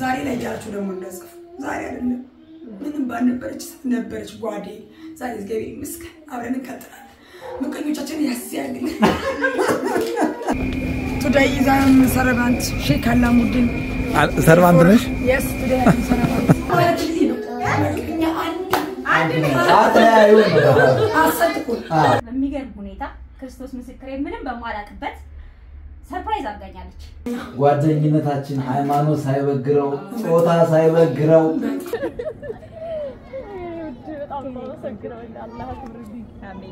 زاري لا يجارشوا ده من رزقه زاري أدنى من بان برج نبرج قادي زاري زجبي مسك أبرنا كتران ممكن يجتشن يحسيان today is I'm servant Sheikh Alamuddin servant مش yes today I'm servant لما يجي هنيتا كريستوس مسكرين منهم بموالك بس سرپرایز آگاهی آنچ. گوادزینی نتاچین ایمانو سایب گرو، چوتا سایب گرو.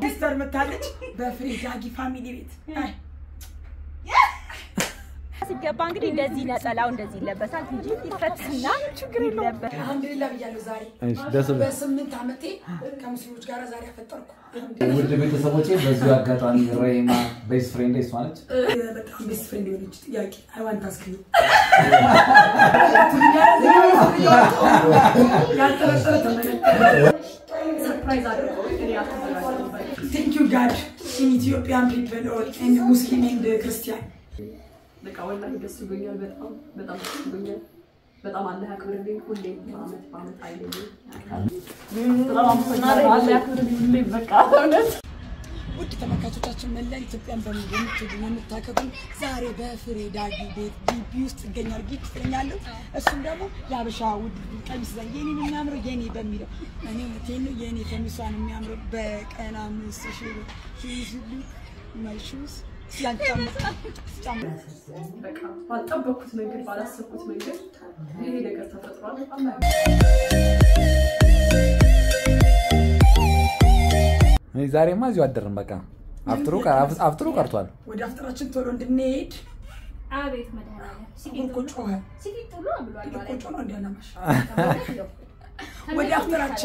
بیشتر متعلق به فریجاگی فامیلی بیت. سیکا بانگری دزینه سالان دزیله بس اکنون دیفت نام چقدر لب. الحمدلله بیالو زاری. بس من تعمتی کامسیوچ کار زاری فترکو. وقتی بیت سبوتی بزرگترانی ریما بیس فرندی سوانت. بذارم بیس فرندی ولی چی یکی I want to ask you. Surprise us. Thank you God in Ethiopian people all and Muslim and Christian. لك أول ما يدرس الدنيا بدأ الدنيا بدأ عندها كوردين كله بعمل عائلة طلع مصنع عندها كوردين اللي بكاءنا ودي تماكاتو تاتشم ملأ يتبين بمجموعة الدنيا تاكلون زاري بافري داعي بيت بيوست الجنير جيت فينيالو السودامو يا بشاود كميس زيني من يامرو يني بميرو أنا متينو يني كميس أنا من يامرو بك أنا من سشيرو شوزلي مايشوز لا تمام تمام بك طبقت منك على سكوت منك هي اللي قلتها تطرال اما اي زاري ما زي ادرن بك افترو قرطوال ودي افتراچن تولو اندنيد ابيت مدهنه سيكي كوتوها سيكي تولو بلوا على كوتو اندنا ماشي وده أفتراض،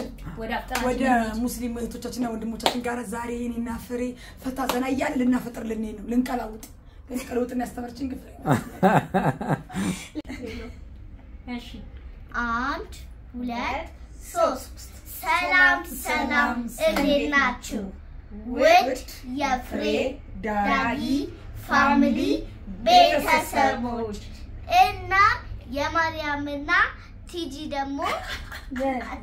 وده مسلم توجهنا وده متجهين كارا زاريني نافري فتازنا يال لنا فتر لنينو لنكلاوت، لنكلاوت الناس تفرجين كفري. ماشي. أنت ولد سوس سلام سلام إليناتشو with your friend daddy family beta support إننا يا مريم إننا تيجي دمو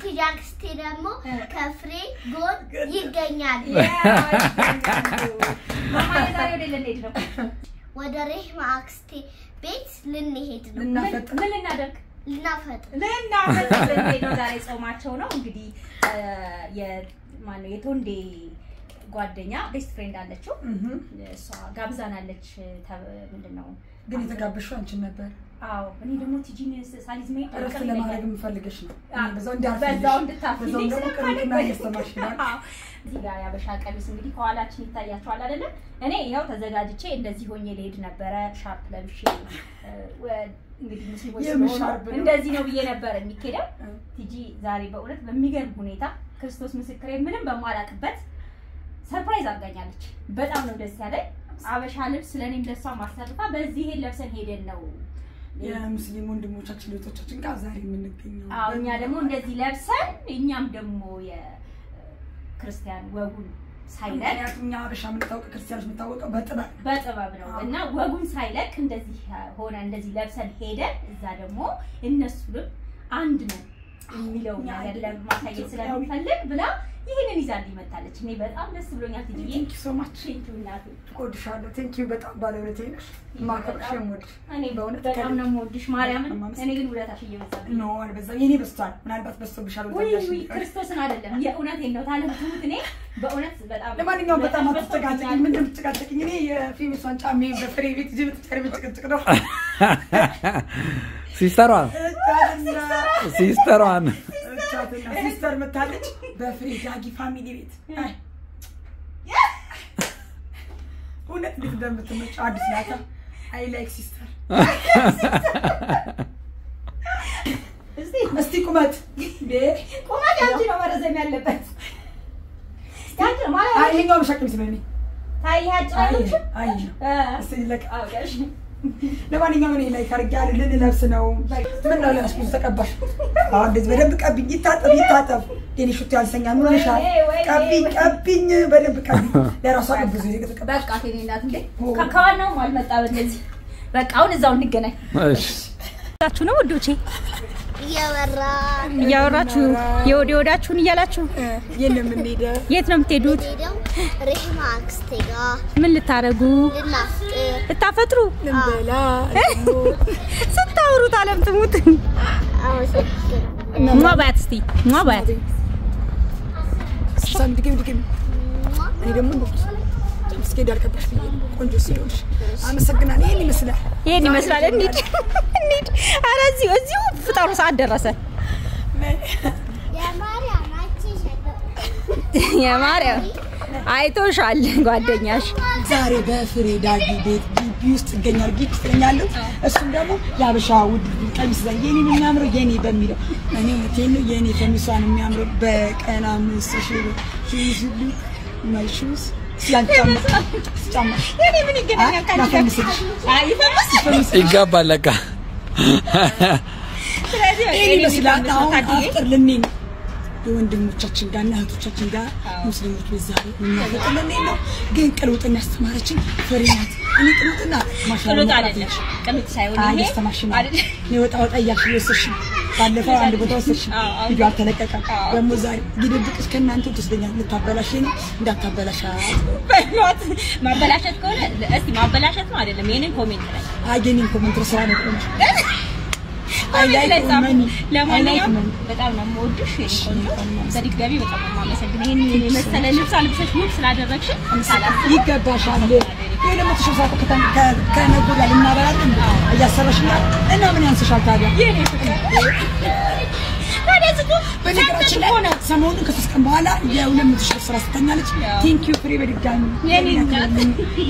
تيجاكستي دمو كفري جود يجنيال ماما يداري للنهيدنا ودريه مع أكستي بيت للنهيدنا للنافت من للنادك للنافت للنافت للنهيدنا داري سو ما تشونا وقدي يا ما نيتون دي قادنيا best friend على شو سوا جابزان على شو تاب من النوم قلت جاب شو أنت نبر آه بني دمو تيجيني ساليز ميت أرسل لما هرجع مفرقشنا بزون دافع بزون دافع بزون ممكن نعيسه ماشي آه زي قايا بشار كلو سمري كوالا شيء تريا كوالا لنا أنا إياه تزعجت شيء إن زيهون يليد نبرة شاب لمشي ومدي مسلم وسمون إن زينو بيجي نبرة مكيرة تيجي زاري بقولت بميجر بنيتا كريستوس مسكرين منهم بمالك بس سرپرایز آگاهی آنچ. بد آنو دستیاره. عوض حالب سلیم دستام ماسرد فا بازیه لباسن هیدن ناو. یا مسلمون دمو چاچلو تو چاچن کازاری من نکنیم. آو نیادمون دزی لباسن اینیم دمو یا کریستیان واقعی سایل. نیادم نیا بشام نتاو کریستیانش نتاو کبته با. بته با برو. نه واقعی سایل کن دزی هوران دزی لباسن هیدن زدمو این نسلو آندمو میلون نیاد لب ماسایی سلیم فلک بلا. ይሄን ይዛልኝ መጣለች እኔ በጣም ደስ ብሎኛል ትጂዬ ቴንክ ዩ ሶ ማች ቴንክ ዩ እናቴ እወድሻለሁ ቴንክ ዩ በጣም ባለውለቴ ነሽ ማከብሽ የምወድሽ እኔ በእውነት በጣም ነው የምወድሽ ማርያምን እኔ ግን ውለታሽ እየበዛብኝ ነው አልበዛም የኔ በስቷል ምናልባት በስቶብሻል ወጣሽ ክርስቶስን አይደለም የእውነቴን ነው ታለምኩት እኔ በእውነት በጣም ለማንኛውም በጣም አትጨቃጨቂ ምን እንደምትጨቃጨቂኝ እኔ የፊሚሷን ጫሜ በፍሬ ቤት ጅብ ትቀርብት ጭቅጭቅ ነው ሲስተሯን ሲስተር መታለች بفريجاجي فاميلي بيت. هنا نقدر نتمشى عند سلاطة. I like sister. استي كومات. بيه. كومات يمكن أمر زي ما اللي بس. يمكن ما له. هاي هنقوم شكل مسميني. هاي هاد. هاي. استي لك أوكي. لما نيجي من هنا يخرج على لين لابسنا ومن ولا أشوف سكبر. عادي بدربك أبيني تعب. يعني شو تعال سنجان ولا شاف كابين بدربك. لا راسك بزوجك تكبر كاتيني ناتني. كأنه ما المتابع نزي. بس كأنه زاوية جنة. تشوفونه ودوشي يا وراتو يا وديوراتو يا لاتو يا نميدا يا تنمتدود رحمك ستيغا من اللي تارجو التافترو نمبلا ستاورو تعلم تموت ما باتستي ما بات صندقي بدكم هيدا مو مسكين دارك باش فيا كون جوسيوش انا سكناني اللي مسلح يعني مسلح انيد أنا زيو فطارو ساعة درسة يا مريم يا مريم አይቶሻል ጓደኛሽ ዛሬ በፍሬዳ ጊቤት ቢውስት ገኛል ጊት ትኛለሁ እሱም ደግሞ ያብሻ ውድ ቀሚስ ዘንድ የኔን የሚያምሩ የኔ በሚለው እኔ እቴን ነው የኔ ቀሚሷን የሚያምሩ በቀና ምስሽ ሲዝሉ ማይሹስ ሲያንታም የኔ ምን ይገኛል ካንቺ አይፈምስ ይጋባለካ ስለዚህ እኔ ስለላታ አጥር ለኔ የወንድሞቻችን ጋር እናቶቻችን ጋር ሙስሊሞች በዛሬ የሚያፈጥልን ነው ግን ቅልውጥና አስተማራችን ፈሪናት እኔ ቅልውጥና ማሻአላ አይደለም ቅልውጥ ሳይሆን ይሄ አይደለም ነው ወጣ ወጣ ያሽውስሽ ባለፈው አንድ ቦታ ወስሽ ቪዲዮ አልተለቀቀ ደሞ ዛሬ ግድብቅ እስከናንተ ትስደኛል ልታበላሽኝ እንዳታበላሽ በህይወት ማበላሽት ከሆነ እስቲ ማበላሽት ነው አይደለም የኔን ኮሜንት ላይ አገኔን ኮሜንት ስራ ነው ለማንኛውም በጣም ነው የምወድሽ እንጂ በድጋሚ በጣም ነው የማመሰግነው ይሄን የመሰለ ልብስ አልብሰሽ ውብ ስላደረግሽ ይገባሻል የለም ተሽፋት ከተን ከነጉላ ልናበላለን እያሰረሽና እና ምን ያንስሻል ታዲያ የኔ ፍቅር ታዲያስ በነገራችን ላይ ሰሞኑን ከተስቀም በኋላ የ200 ስራ ስተኛለች ቲንክ ዩ ፍሪ በድጋሚ የኔ እናት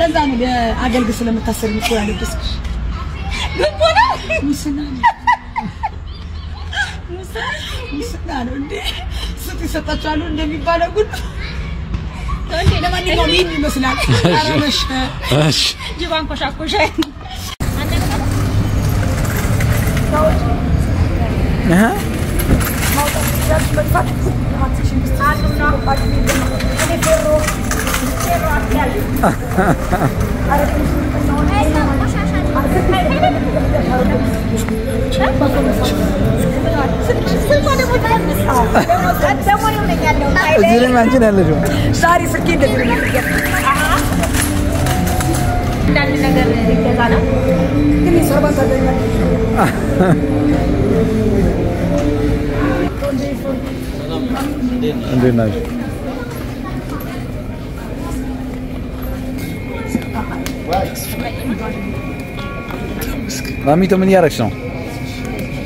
ለዛ ነው የአገልግል ስለምታሰሪ ነው ያለብስሽ ግቦና ሙስና ነው እንዴ ስትሰጣቻሉ እንደሚባለው ጉድ እንዴ ለማንኛውም ይሄን ይመስላል አረመሽ እሺ ጅባን ኮሻኮሽ زين ما عندنا الا جوع صاري سكين دبر رامي تمن يارك شنو؟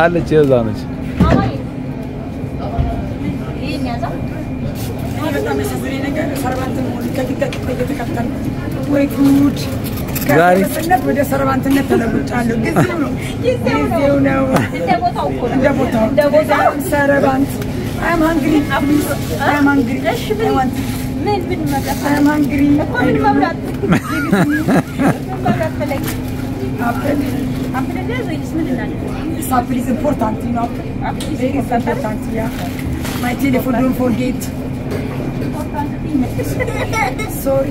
على شيء زانج. I am hungry. Apple is important, you know. Very important, yeah. My telephone, don't forget. Sorry.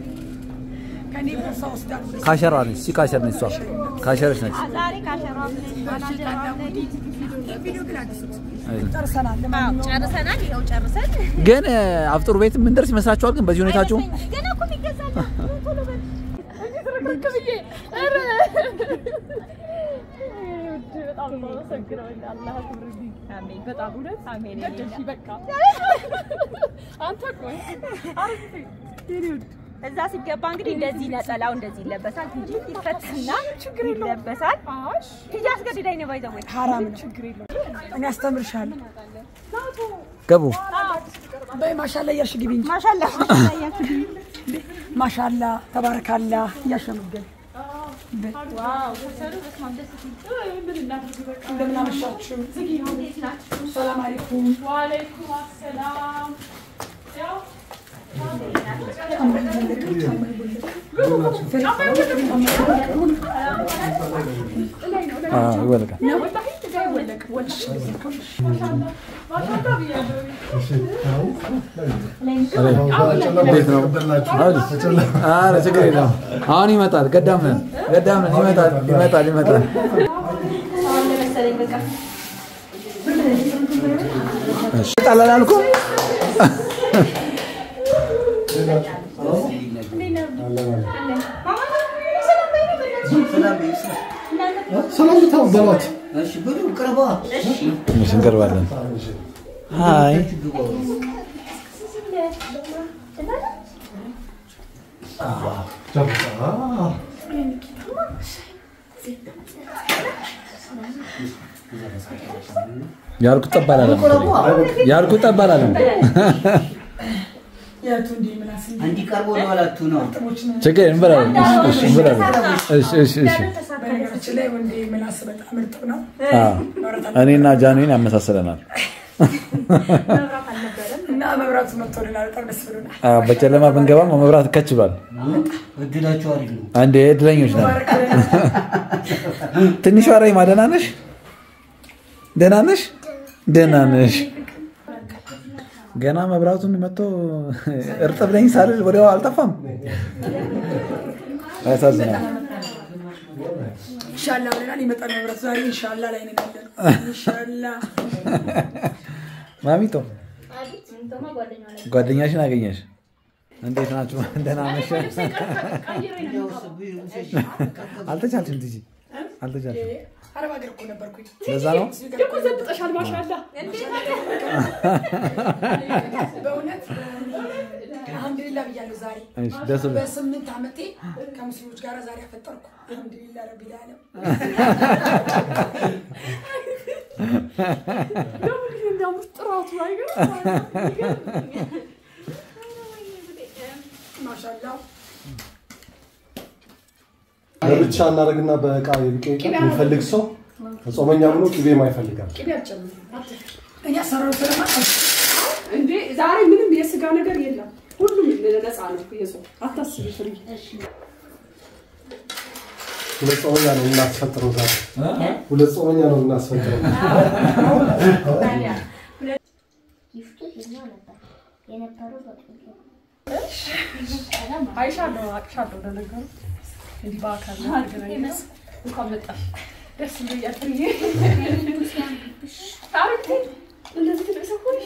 كاشراني سي كاشراني سوا كاشرش نك ازاري كاشراني انا إذا سيكون لدينا زينة على أنها زينة بسات تجي تفتحنا شكرا بسات تجاسك تدينا بيضاوي حرام شكرا أنا أستمر شال كابو ما شاء الله يشقي بنت ما شاء الله ما شاء الله تبارك الله يشقي واو السلام عليكم وعليكم السلام آه مش نقربالن هاي عندي كاربون ولا تونو. شكرا مبارك. مبارك. إيش إيش إيش. أنا ناجاني نعم مسافرنا. نعم مبارك مطولنا تمسفرنا. بتشلنا ما بنجوا ما مبارك كتشبان. بدينا شوارين. عندي إدلين يشنا. تني شواري ما دنانش. دنانش. دنانش. جانا مبروك نمتو ارتبنا ساري الوريو على تفهم ان شاء الله ان شاء الله ان شاء الله مامي تو غاديناش ناغيناش انت ناتو عندنا ماشي انت جالتي تجي انت جالتي أنا ما أدري كونه بركوي. لازالو. يكون زبط أشهر ما شاء الله. بونت. الحمد لله بيجالو زاري. بس من تعمتي كم سويت كارا زاري في الطرق. الحمد لله رب العالم. لا ممكن ده مفترات ما شاء الله. لماذا أنا أقول لك أنا أقول لك أنا أقول لك أنا أقول لك أنا أقول لك أنا أقول لك أنا أقول دي باكر ماكرينس وكملت بس اللي يطري تعرفتي اللي زي تلبسه كلش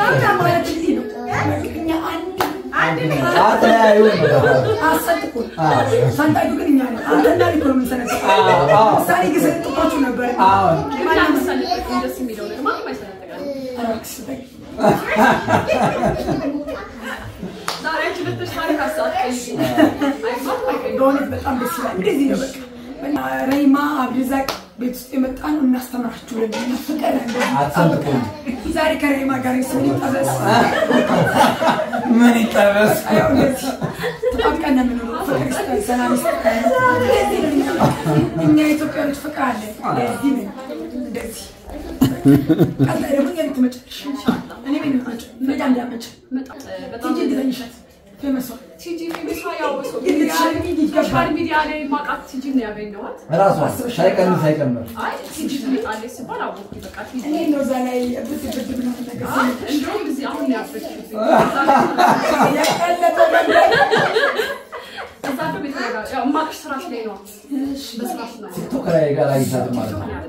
ما لا يتوقع حسب كل شيء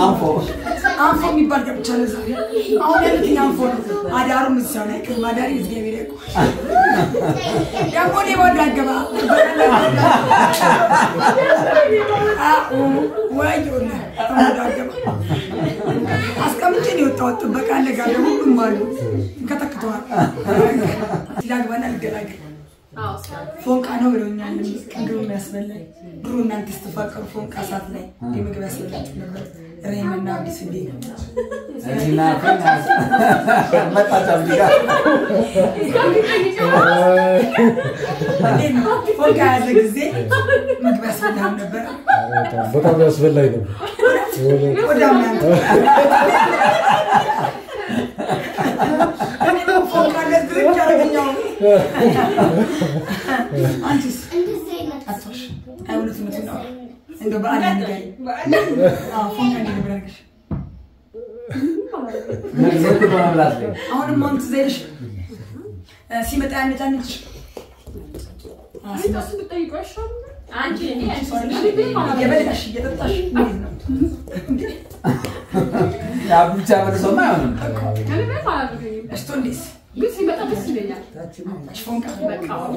أنفو أنفو ميبارك بتشالة زاري أولي أنتي أنفو هذا أرم السنة كل ما داري زجيبي لكو يا بني ما دكبا ويجونا ما دكبا أسكام تيني وتوت بكان لقالي مو مالو كتاك توار تلاقي وانا الجلاج فون كانوا يقولون يعني كانوا يسمعون يقولون أنت استفاق فون كاساتني دي مكبر سلطة ريم النار بسدي ريم النار ما تجمديها فون كاسات زين مكبر سلطة نبرة بكرة سلطة يدوم ودام فون كاسات زين كارجنيو أنت زين أتوش أقول لك مثل أول إنه بعد عندي فون كان يبرقش نزلت ما بلاتي أنا ما أنت زينش سمعت أنا تانيش أنت أصلا بتيجي قرش أنت يعني أنت يا بلش يا تطش يا أبو جابر سمعنا أنا ما فاهم أشتونيس قلت لي بقى بس ليا شفونك بقى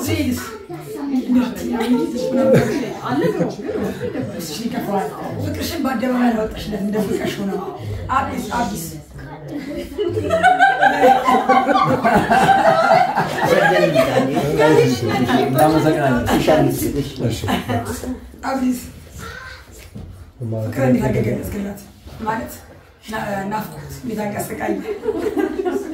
زيد على الروح بس شيك فاضي فكر شي بعد ما نروح عشان ندبك شونا عابس عابس عابس فكر اني حاجه كده مالت نافقت بدك اسكاي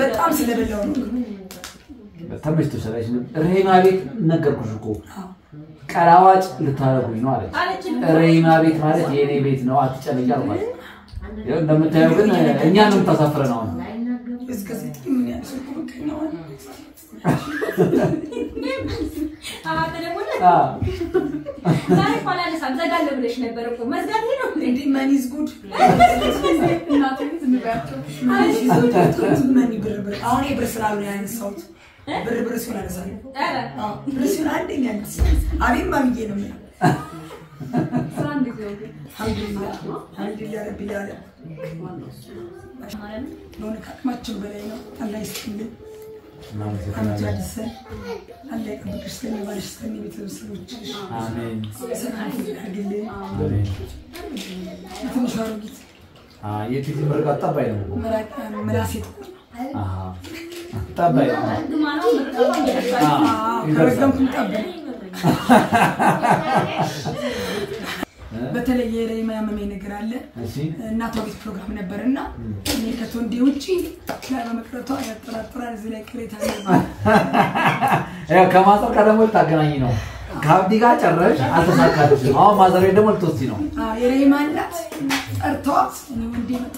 በጣም ስለበላው ነው በጣም ስለበላሽ ነው ረሂማ ቤት ነገርኩሽ እኮ ቀራዋጭ ልታረጉኝ ነው አለች ረሂማ ቤት ማለት የኔ ቤት ነው አትጨነቂያል ማለት ያው እንደምታየው ግን እኛ ነው ተሳፍረን አሁን እስከ ዘጠኝ ምን ያልሽኩ ነው أنا أنت جالسة، الله يقبلك استني وارش استني بتوصل وتشيش. آمين. سبحان الله الجليل. آمين. أنت مش عارفة. يتيجي مرقات تبايعه. مرقات مراسيد. تبايعه. دمانه مرقات. كرقم كنت أبى. بتلاقي يري ما يمامي نقراله. ناتوقيت برنامج نبرنا. نيكتون ديوتشي. لا ما كنت أقول ترى زي كريت هذا. يا كمان صار كلامه تاجناي نو. كاب ديكا ترش هذا صار كلامه. ما زال يدمر توصينه. يري ما لا. أرتوت. أنا ودي مت.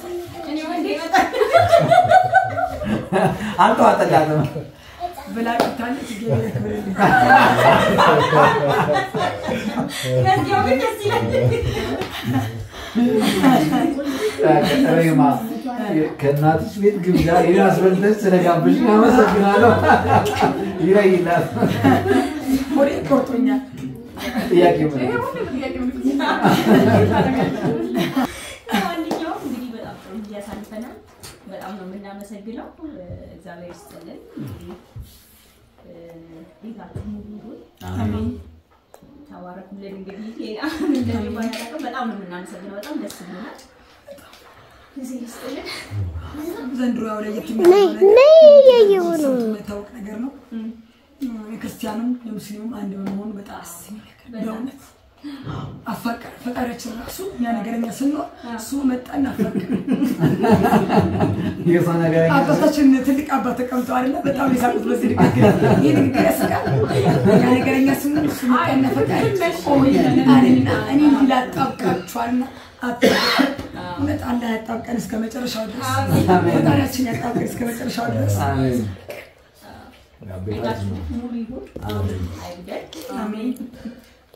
أنتوا هتجادلون. بلا كتان تجيبي لك بلدي. كان يومي كسيلة. يا ما. كانت تشبيك جميلة إلى أسفل نفسنا كان بشيء ما سكنا له إلى مريض قرطنية. ياكي مريض. إيه ممكن ياكي مريض. أنا اللي جوا بدي بالأمر بدي أساعد فنا بالأمر من نام سجله زاوية سلة. إيه قاعد موجود. آمين. توارك من الجديد من الجديد بياكم بالأمر من نام سجله بالأمر سجله. زين سلة. زين روا ولا يتم. ناي يجون. متوقع نجرنا. كريستيانو لمسلمون عندهم هون بتعصي دومت أفكر فقرت الرأس يعني قرني سلوا سومت أنا أفكر يصنع قرني أبصت شن تلك أبتك أم تعرفنا بتعمل سامس بسيط كده يدك كرسك يعني قرني سومت سومت أنا أفكر أنا لا أفكر تعرفنا أفكر مت الله أفكر إسكامي ترى شادرس متعرف شن أفكر إسكامي ترى شادرس أنا مولي بود. آمين. آمين.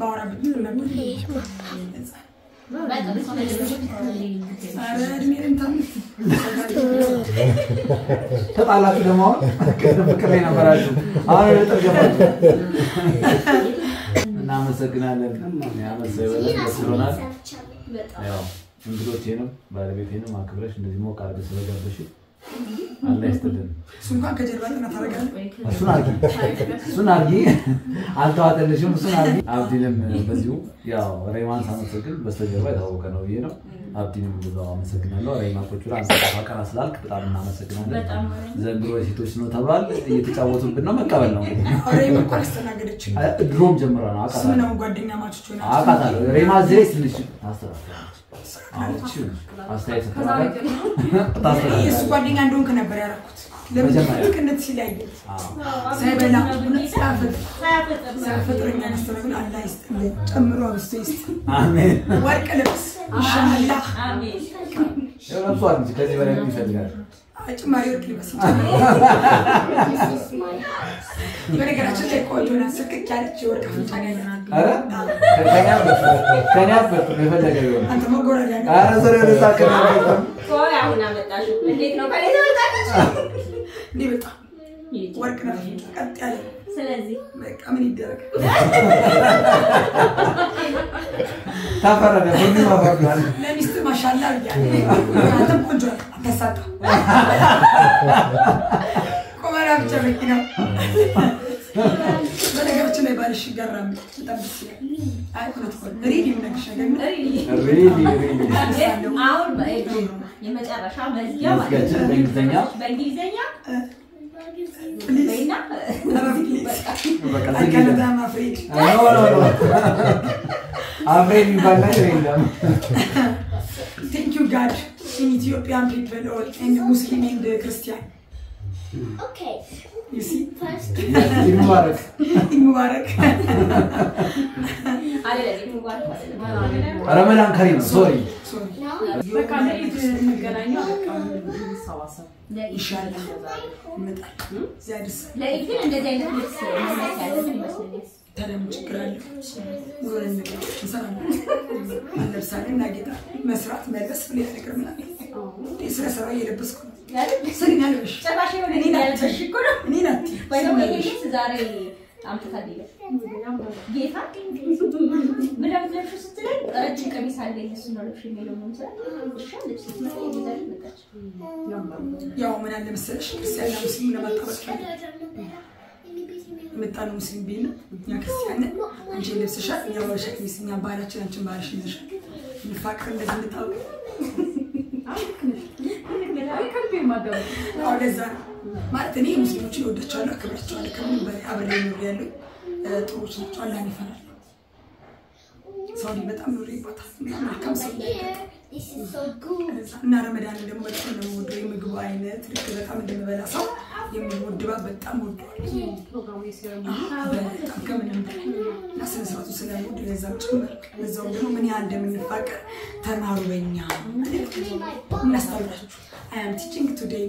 بورا بيجي لنا. أنا مين تام؟ تطلع في دماغ، كلامنا براجو. أنا ترجمت. نعم سكنا لكم، نعم سيرنا بسرونا. يا، نقولتينه، باربيتينه ما كبرش نديمو كارب سلجا بشي. الله يستدين. سمعك كجربات أنا ثرجان. سنارجي. سنارجي. على توات اللي شوف سنارجي. أبديلهم بزيو يا ريمان سانو سكين بس تجربة ده هو كانوا يينو. أبديلهم بزوا مسكينه لو ريمان كوتشران سكوا كان أصلاً كبتار من نام سكينه. زبرو سيتوشنو ثبال يتجاوزو بدنا ما كابلنا. ريمان كرستنا قدرتش. دروم جمرنا. سمنا وقدينا ما تشوفنا. أكثر ريمان زيس ليش. أستغرب. أستغرب. أستغرب. سكوادين عندهم كنا برا ركوت. لما كنا تسيلين. سايبنا. سافر. سافر رجعنا استغربنا الله يستر. أمره بستيست. آمين. وارك لبس. إن شاء الله. آمين. يا رب صار مزيك هذي ولا مين سادجار. ماريو كليبس. يقولك أنا شو تقول لنا سكت كارت شور كفن تاني. أرا؟ كنيابة مفيدة جدا. أنت ما قرر يعني. أنا صار يرسل كنيابة. صار عونا بتعشوا. ليك نو كاري تعشوا. دي بتاع. وركنا في كات عليه. سلازي. ماك أمين يدرك. تفرج يا بني ما فرج. لا مست ما شاء الله يعني. أنت بقول جرب. أنت ساتا. كمان أبتش بكينا. بارش جرّم تبصي عارفة تقول ريدي منك شجن ريدي عاور بقى يوم الأربعاء شعب الزيارة بنجزية أنا كنا دام أفريج أفريج بالله Thank you God in Ethiopian people all and Muslim and Christian Okay You see? First. Eid Mubarak. Eid Mubarak. Eid Mubarak. Ramadan Kareem. Sorry. No. You can read the إن شاء الله. زادس. لا يمكن أن تدين نفسك. ترى مشكلة. ولا نقدر. مثلاً. أنا بسألك ناقدة. مسرعة مدرسة في الفكرة منها. تسرع سرعة يلبسكم. سرين هلوش. شباب شيء من هنا. كله من هنا. وينو كذي سزاري. عم تخديه. جيفا. بدنا نلبس شو ستلين. رجع كميس عليه سنور في ميلو مونسا. وش هلبس؟ ما في جدار متاش. يوم من عندنا مسرش. سألنا مسلمنا ما تقبل. متأنا مسلم بينا. يا كريستيان. نجيب لبس شاي. يا ورشة مسلم يا بارات شن شن بارش نشة. نفكر لازم نتأوي. أولزان ما تني مسلم شيء وده شغله كبر شغله كمان بري أبدي نوريالو تروح شغله نفنا صار يبدأ نوري بطل نحن كم سنة نارم بدأنا لما بدأنا مودري مجواينات ركبت أمد مبلغ صار I am teaching today.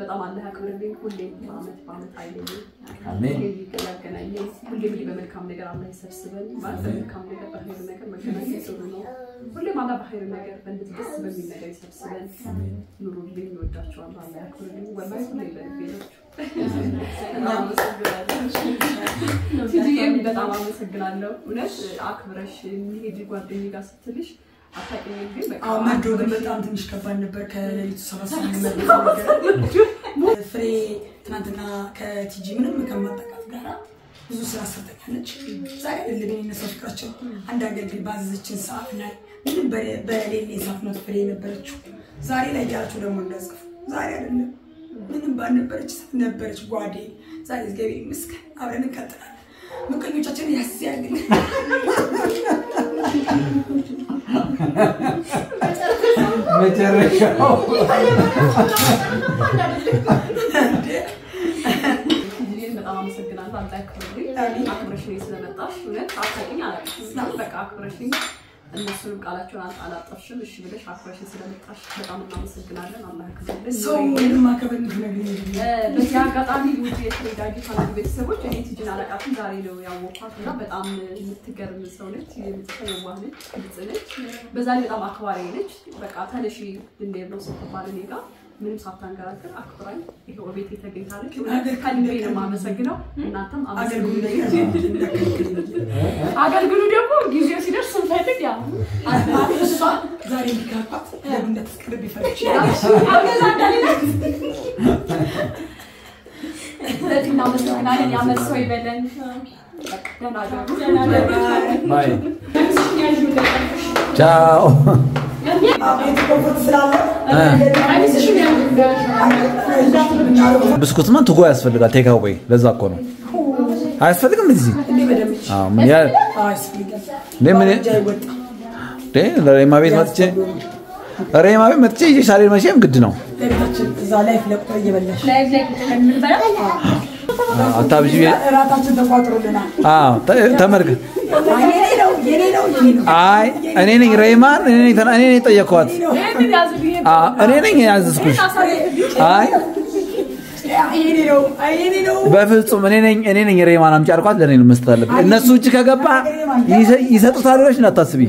بطبعا عندها كوربين كلي بعمل عائلي كلي كنا يس كلي بلي بعمل كام نجار عمل يسرسبن بعمل كام نجار بحير نجار مكانه يسرونه كلي ما ده بحير نجار بندس بس بمين نجار يسرسبن نورو بين نور داشوا بعمل كوربين وما يكون بين أنا مسجلة تيجي يوم بتعمل مسجلة لو ونش أكبرش نيجي قدامي كاستليش أو ما جود بتاعنا تنش كبرنا بركة لتصرفنا من فري تنادنا كتيجي منهم مكملة كفجرة زوجنا صدقنا نشيل زاي اللي بيني نسافر كشوف عندها قلبي بعض زين سافنا من بري اللي سافنا فرينا برشو زاري لا يجاتو لمن رزق زاري لنا من بان برش سافنا برش قادي زاري زجبي مسك أبرنا كتر ممكن يجاتني يحسيا من ساعتان قرأت أكبرين هو بيتي تجين تارك وأنا كان بينه ما مسجله ناتم أجر قلنا أجر قلنا ده هو جزء سيدر سنتين يا أنا الصا زاري بكرة لبنا تسكر بفرش أجر زادلنا لكن نعمل سوينا نعمل سوي بدن باي تشاو بسكوت ما تقول أسفل قال تيك هواي لازم أكونه أسفل كم تزي من يا ده من ده ده ما بيت ماتشة أري ما بيت ماتشة يجي شارير ماشي هم كدينه زالف لقطة يبلش من برا تابجي تمرق أي أنا نيجي ريمان أنا نيجي ثان أنا نيجي تيجكوات أنا نيجي عزيز كوش أي بفلت أنا نيجي ريمان أنا مشاركات لنا المستقبل الناس سوتش كعبا يسا تصاروا إيش نتصبي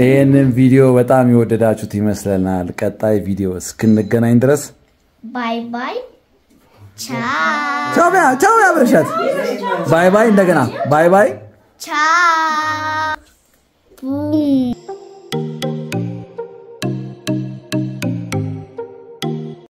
ይሄንን ቪዲዮ በጣም ይወደዳችሁት ይመስለናል ቀጣይ ቪዲዮ እስክንገናኝ ድረስ ባይ ባይ ቻው ቻው አብረሻት ባይ ባይ እንደገና ባይ ባይ ቻው